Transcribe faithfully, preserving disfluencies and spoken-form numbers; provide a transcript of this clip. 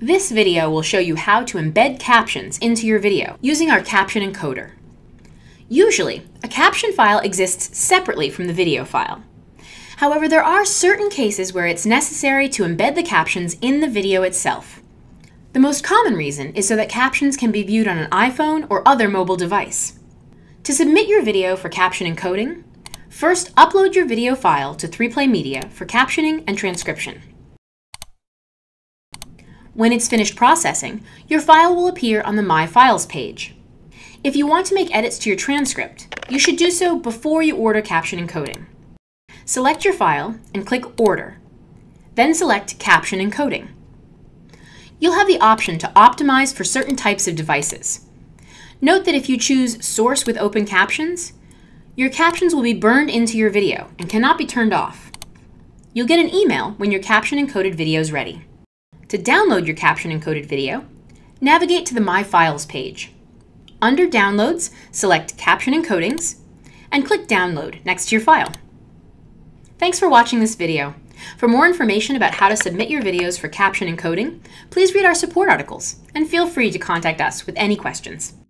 This video will show you how to embed captions into your video using our caption encoder. Usually, a caption file exists separately from the video file. However, there are certain cases where it's necessary to embed the captions in the video itself. The most common reason is so that captions can be viewed on an iPhone or other mobile device. To submit your video for caption encoding, first upload your video file to three play Media for captioning and transcription. When it's finished processing, your file will appear on the My Files page. If you want to make edits to your transcript, you should do so before you order caption encoding. Select your file and click Order, then select Caption Encoding. You'll have the option to optimize for certain types of devices. Note that if you choose Source with Open Captions, your captions will be burned into your video and cannot be turned off. You'll get an email when your caption-encoded video is ready. To download your caption-encoded video, navigate to the My Files page. Under Downloads, select Caption Encodings and click Download next to your file. Thanks for watching this video. For more information about how to submit your videos for caption encoding, please read our support articles and feel free to contact us with any questions.